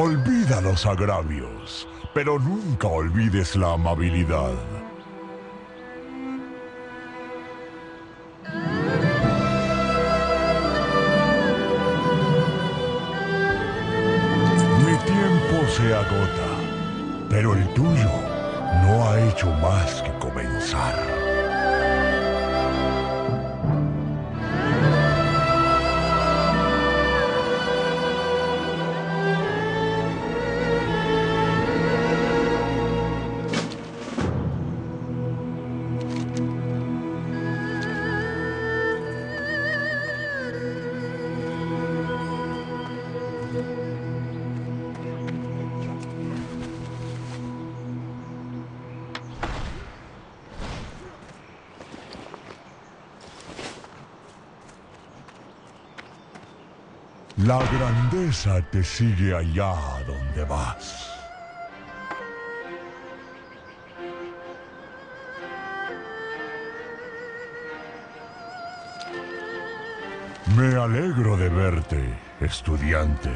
Olvida los agravios, pero nunca olvides la amabilidad. Mi tiempo se agota, pero el tuyo no ha hecho más que comenzar. La grandeza te sigue allá donde vas. Me alegro de verte, estudiante.